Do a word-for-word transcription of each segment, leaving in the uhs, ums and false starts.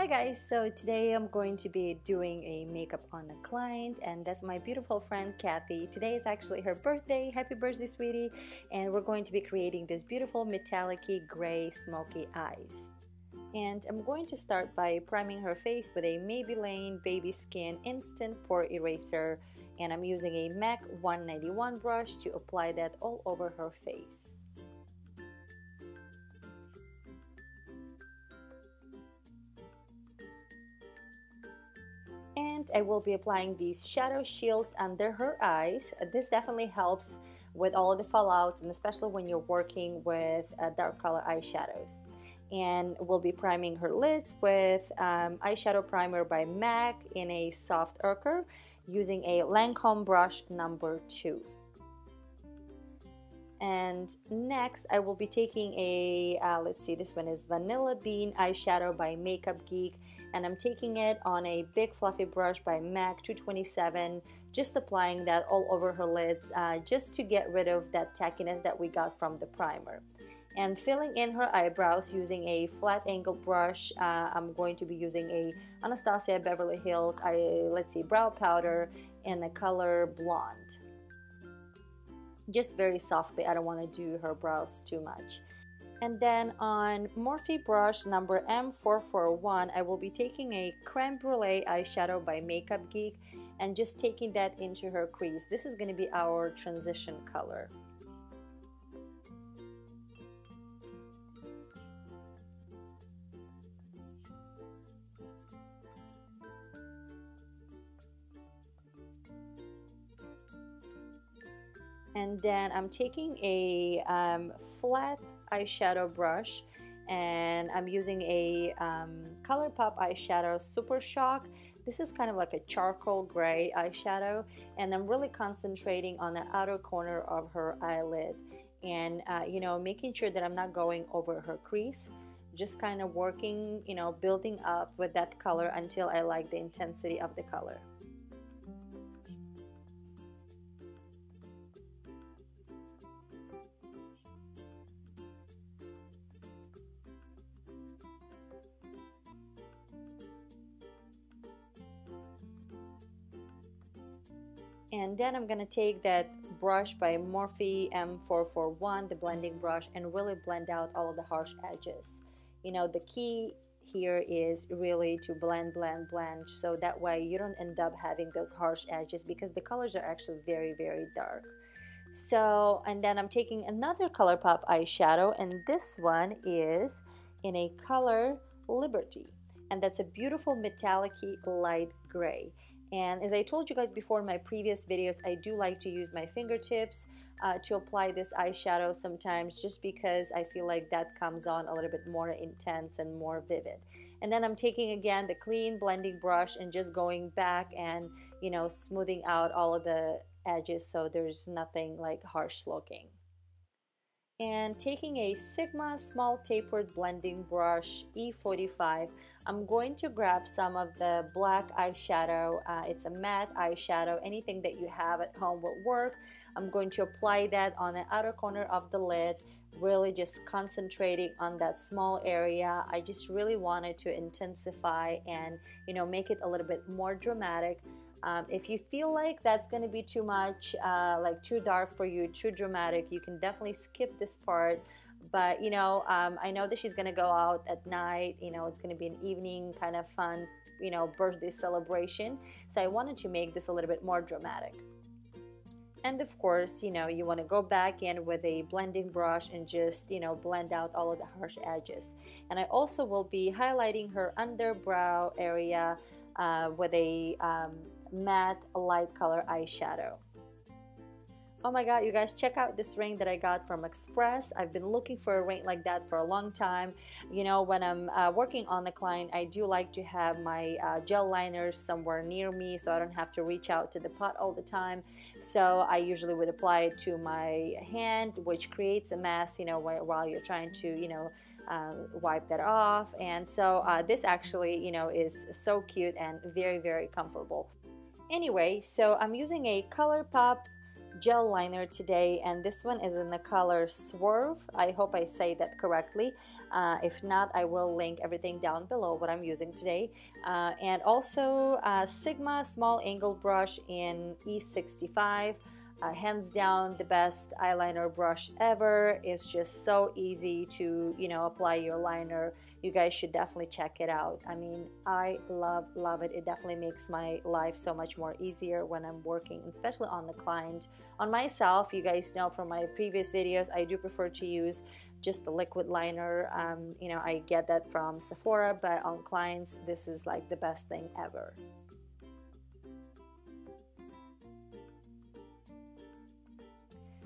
Hi guys, so today I'm going to be doing a makeup on a client, and that's my beautiful friend Kathy. Today is actually her birthday. Happy birthday, sweetie. And we're going to be creating this beautiful metallic-y gray smoky eyes. And I'm going to start by priming her face with a Maybelline Baby Skin Instant Pore Eraser, and I'm using a MAC one ninety-one brush to apply that all over her face. And I will be applying these shadow shields under her eyes. This definitely helps with all the fallout, and especially when you're working with uh, dark color eyeshadows. And we'll be priming her lids with um, eyeshadow primer by MAC in a soft ochre using a Lancome brush number two. And next I will be taking a, uh, let's see, this one is Vanilla Bean eyeshadow by Makeup Geek, and I'm taking it on a big fluffy brush by MAC two twenty-seven, just applying that all over her lids uh, just to get rid of that tackiness that we got from the primer. And filling in her eyebrows using a flat angle brush, uh, I'm going to be using a Anastasia Beverly Hills, I, let's see, brow powder in the color Blonde. Just very softly, I don't want to do her brows too much. And then on Morphe brush number M four forty-one, I will be taking a Creme Brulee eyeshadow by Makeup Geek and just taking that into her crease. This is going to be our transition color. And then I'm taking a um, flat eyeshadow brush, and I'm using a um, ColourPop eyeshadow Super Shock. This is kind of like a charcoal gray eyeshadow, and I'm really concentrating on the outer corner of her eyelid, and uh, you know, making sure that I'm not going over her crease, just kind of working, you know, building up with that color until I like the intensity of the color. And then I'm going to take that brush by Morphe M four forty-one, the blending brush, and really blend out all of the harsh edges. You know, the key here is really to blend, blend, blend, so that way you don't end up having those harsh edges, because the colors are actually very, very dark. So, and then I'm taking another ColourPop eyeshadow, and this one is in a color Liberty. And that's a beautiful metallic-y light gray. And as I told you guys before in my previous videos, I do like to use my fingertips uh, to apply this eyeshadow sometimes, just because I feel like that comes on a little bit more intense and more vivid. And then I'm taking again the clean blending brush and just going back and, you know, smoothing out all of the edges so there's nothing like harsh looking. And taking a Sigma small tapered blending brush E forty-five, I'm going to grab some of the black eyeshadow. Uh, it's a matte eyeshadow. Anything that you have at home will work. I'm going to apply that on the outer corner of the lid, really just concentrating on that small area. I just really wanted to intensify and, you know, make it a little bit more dramatic. Um, if you feel like that's going to be too much, uh, like too dark for you, too dramatic, you can definitely skip this part. But, you know, um, I know that she's going to go out at night. You know, it's going to be an evening kind of fun, you know, birthday celebration. So I wanted to make this a little bit more dramatic. And of course, you know, you want to go back in with a blending brush and just, you know, blend out all of the harsh edges. And I also will be highlighting her underbrow area uh, with a... Um, matte light color eyeshadow. Oh my god, you guys, check out this ring that I got from Express. I've been looking for a ring like that for a long time. You know, when I'm uh, working on the client, I do like to have my uh, gel liners somewhere near me, so I don't have to reach out to the pot all the time. So I usually would apply it to my hand, which creates a mess, you know, while you're trying to, you know, Um, wipe that off. And so uh, this actually, you know, is so cute and very, very comfortable. Anyway, so I'm using a ColourPop gel liner today, and this one is in the color Swerve. I hope I say that correctly. Uh, if not, I will link everything down below what I'm using today. Uh, and also uh, Sigma small angle brush in E sixty-five. Uh, hands down the best eyeliner brush ever. It's just so easy to, you know, apply your liner. You guys should definitely check it out. I mean, I love love it. It definitely makes my life so much more easier when I'm working, especially on the client. On myself, you guys know from my previous videos, I do prefer to use just the liquid liner. Um, you know, I get that from Sephora, but on clients, this is like the best thing ever.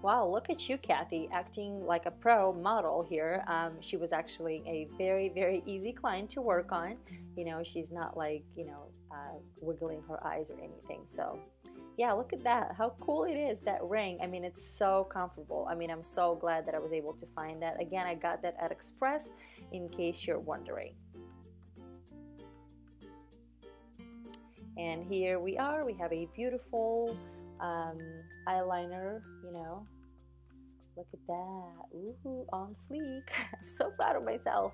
Wow, look at you, Kathy, acting like a pro model here. Um, she was actually a very, very easy client to work on. You know, she's not like, you know, uh, wiggling her eyes or anything. So, yeah, look at that. How cool it is, that ring. I mean, it's so comfortable. I mean, I'm so glad that I was able to find that. Again, I got that at Express, in case you're wondering. And here we are. We have a beautiful um, eyeliner, you know. Look at that. Ooh, on fleek. I'm so proud of myself.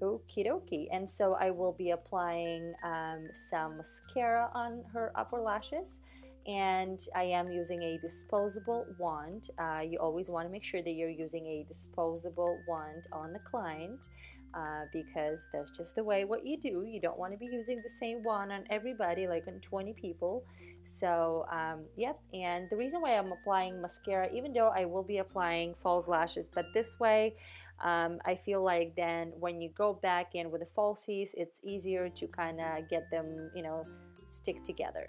Okie dokie. And so I will be applying um, some mascara on her upper lashes. And I am using a disposable wand. Uh, you always want to make sure that you're using a disposable wand on the client. Uh, because that's just the way what you do. You don't want to be using the same one on everybody, like on twenty people. So um, yep, and the reason why I'm applying mascara, even though I will be applying false lashes, but this way um, I feel like then when you go back in with the falsies, it's easier to kind of get them, you know, stick together.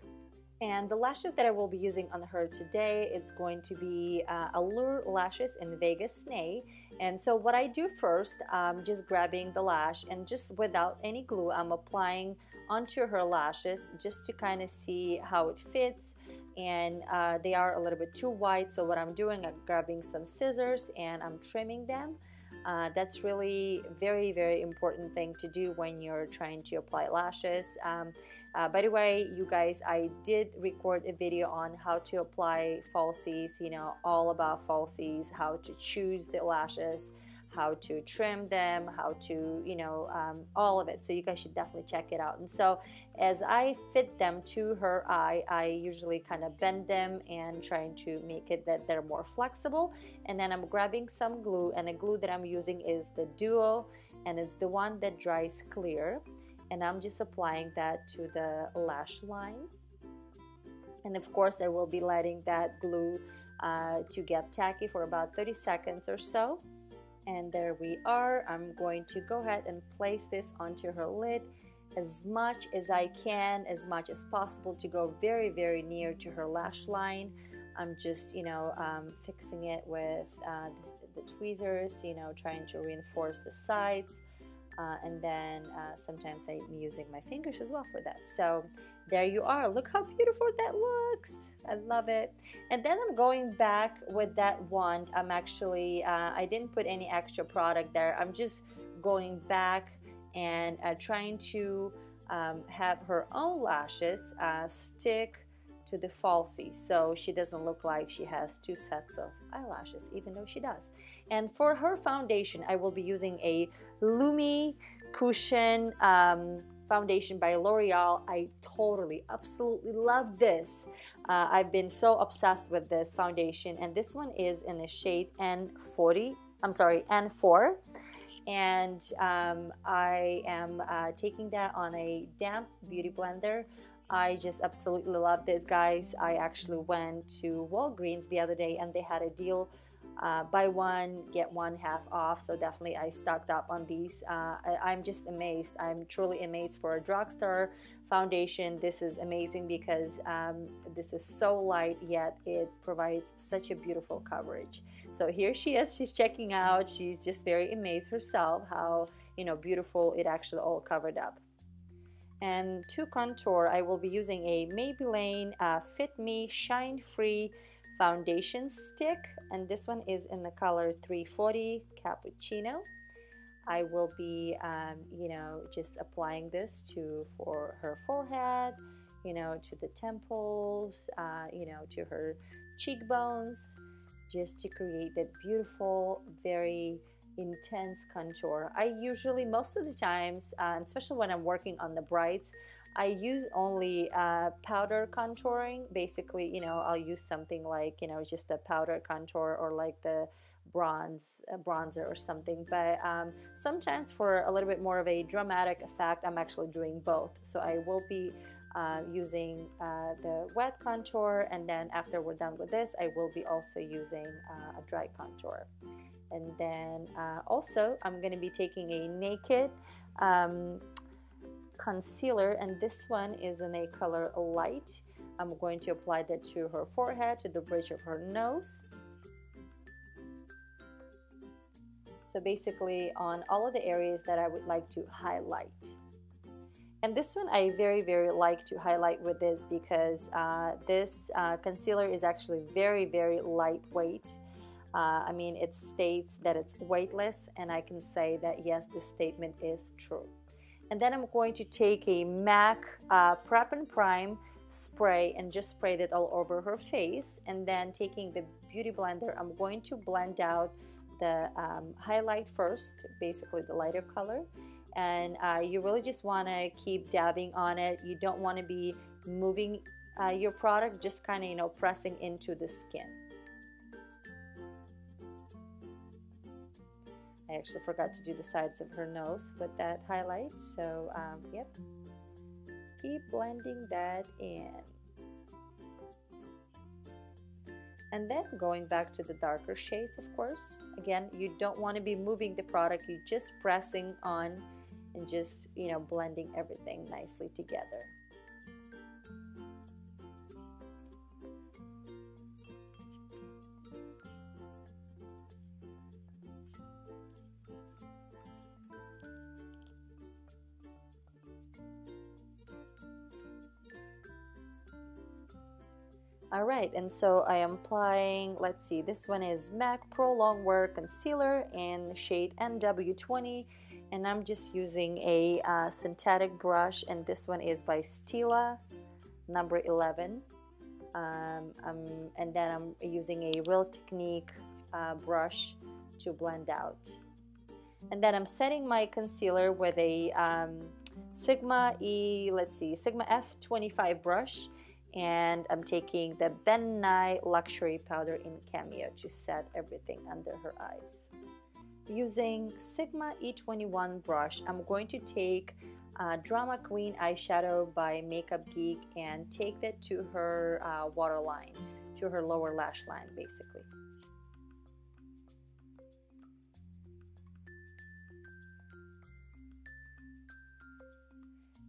And the lashes that I will be using on her today, it's going to be uh, Allure Lashes in Vegas Snay. And so what I do first, I'm just grabbing the lash and just without any glue, I'm applying onto her lashes just to kind of see how it fits. And uh, they are a little bit too wide. So what I'm doing, I'm grabbing some scissors and I'm trimming them. Uh, that's really very, very important thing to do when you're trying to apply lashes. Um, uh, by the way, you guys, I did record a video on how to apply falsies, you know, all about falsies, how to choose the lashes, how to trim them, how to, you know, um, all of it. So you guys should definitely check it out. And so as I fit them to her eye, I usually kind of bend them and trying to make it that they're more flexible. And then I'm grabbing some glue, and the glue that I'm using is the Duo, and it's the one that dries clear. And I'm just applying that to the lash line. And of course, I will be letting that glue uh, to get tacky for about thirty seconds or so. And there we are. I'm going to go ahead and place this onto her lid as much as I can, as much as possible, to go very, very near to her lash line. I'm just, you know, um, fixing it with uh, the, the tweezers, you know, trying to reinforce the sides. Uh, and then uh, sometimes I'm using my fingers as well for that. So there you are. Look how beautiful that looks. I love it. And then I'm going back with that wand. I'm actually, uh, I didn't put any extra product there. I'm just going back and uh, trying to um, have her own lashes uh, stick to the falsies, so she doesn't look like she has two sets of eyelashes, even though she does. And for her foundation, I will be using a Lumi cushion um, foundation by L'Oreal. I totally, absolutely love this. Uh, I've been so obsessed with this foundation, and this one is in the shade N forty. I'm sorry, N four. And um, I am uh, taking that on a damp beauty blender. I just absolutely love this, guys. I actually went to Walgreens the other day and they had a deal, uh, buy one, get one half off. So definitely I stocked up on these. Uh, I, I'm just amazed. I'm truly amazed for a drugstore foundation. This is amazing because um, this is so light, yet it provides such a beautiful coverage. So here she is, she's checking out. She's just very amazed herself how, you know, beautiful it actually all covered up. And to contour, I will be using a Maybelline uh, Fit Me Shine Free Foundation Stick. And this one is in the color three forty Cappuccino. I will be, um, you know, just applying this to for her forehead, you know, to the temples, uh, you know, to her cheekbones, just to create that beautiful, very intense contour. I usually, most of the times, uh, especially when I'm working on the brights, I use only uh, powder contouring. Basically, you know, I'll use something like, you know, just a powder contour or like the bronze uh, bronzer or something. But um, sometimes for a little bit more of a dramatic effect, I'm actually doing both. So I will be uh, using uh, the wet contour, and then after we're done with this, I will be also using uh, a dry contour. And then uh, also I'm going to be taking a Naked um, concealer, and this one is in a color light. I'm going to apply that to her forehead, to the bridge of her nose. So basically on all of the areas that I would like to highlight. And this one I very, very like to highlight with this, because uh, this uh, concealer is actually very, very lightweight. Uh, I mean, it states that it's weightless, and I can say that yes, this statement is true. And then I'm going to take a MAC uh, Prep and Prime spray and just spray it all over her face. And then taking the Beauty Blender, I'm going to blend out the um, highlight first, basically the lighter color. And uh, you really just want to keep dabbing on it. You don't want to be moving uh, your product, just kind of, you know, pressing into the skin. I actually forgot to do the sides of her nose with that highlight, so um, yep, keep blending that in. And then going back to the darker shades, of course. Again, you don't want to be moving the product, you're just pressing on and just, you know, blending everything nicely together. All right, and so I am applying, let's see, this one is MAC Pro Longwear Concealer in the shade N W twenty, and I'm just using a uh, synthetic brush, and this one is by Stila, number eleven. Um, um, and then I'm using a Real Technique uh, brush to blend out. And then I'm setting my concealer with a um, Sigma E, let's see, Sigma F twenty-five brush. And I'm taking the Ben Nye Luxury Powder in Cameo to set everything under her eyes. Using Sigma E twenty-one brush, I'm going to take uh, Drama Queen eyeshadow by Makeup Geek and take that to her uh, waterline, to her lower lash line basically.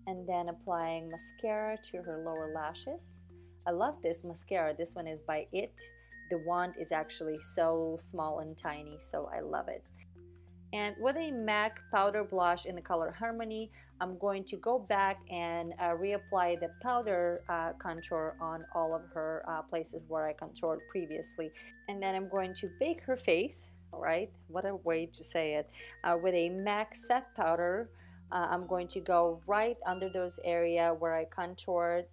And then applying mascara to her lower lashes. I love this mascara. This one is by It. The wand is actually so small and tiny, so I love it. And with a MAC powder blush in the color Harmony, I'm going to go back and uh, reapply the powder uh, contour on all of her uh, places where I contoured previously. And then I'm going to bake her face, all right? What a way to say it. Uh, with a MAC set powder, Uh, I'm going to go right under those area where I contoured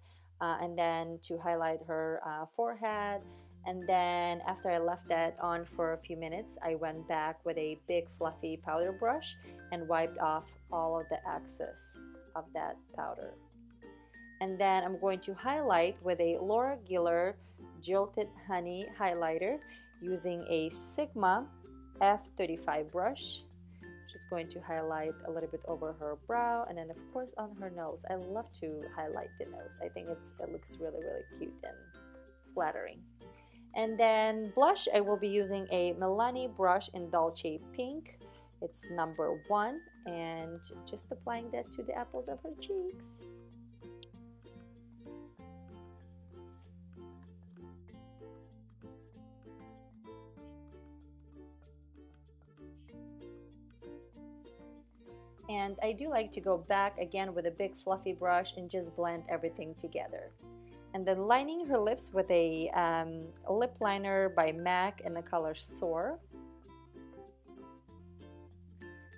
uh, and then to highlight her uh, forehead. And then after I left that on for a few minutes, I went back with a big fluffy powder brush and wiped off all of the excess of that powder. And then I'm going to highlight with a Laura Geller Jilted Honey highlighter using a Sigma F thirty-five brush. Just going to highlight a little bit over her brow, and then of course on her nose. I love to highlight the nose. I think it's, it looks really, really cute and flattering. And then blush, I will be using a Milani brush in Dolce Pink. It's number one, and just applying that to the apples of her cheeks. And I do like to go back again with a big fluffy brush and just blend everything together. And then lining her lips with a um, lip liner by MAC in the color Soar.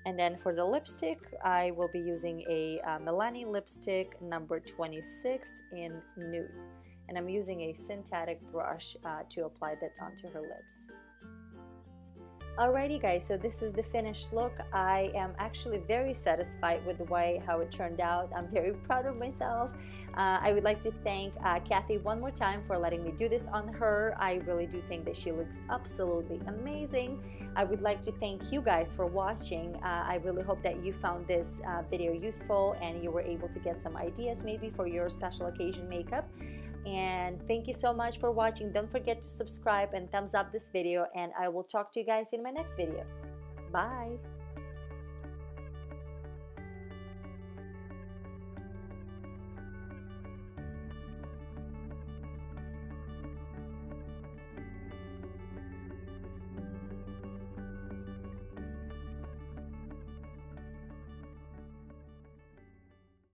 And then for the lipstick, I will be using a uh, Milani lipstick number twenty-six in Nude. and I'm using a synthetic brush uh, to apply that onto her lips. Alrighty guys, so this is the finished look. I am actually very satisfied with the way how it turned out. I'm very proud of myself. Uh, I would like to thank uh, Kathy one more time for letting me do this on her. I really do think that she looks absolutely amazing. I would like to thank you guys for watching. Uh, I really hope that you found this uh, video useful and you were able to get some ideas maybe for your special occasion makeup. And thank you so much for watching. Don't forget to subscribe and thumbs up this video, and I will talk to you guys in my next video. Bye.